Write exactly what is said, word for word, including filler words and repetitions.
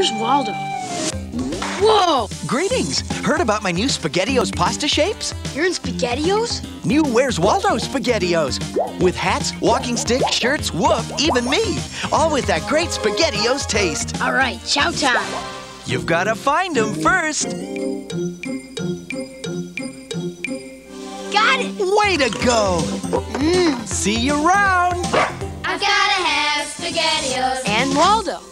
Where's Waldo? Whoa! Greetings! Heard about my new SpaghettiOs pasta shapes? You're in SpaghettiOs? New Where's Waldo SpaghettiOs! With hats, walking sticks, shirts, woof, even me! All with that great SpaghettiOs taste! All right, chow time! You've got to find them first! Got it! Way to go! Mm. See you around! I've got to have SpaghettiOs! And Waldo!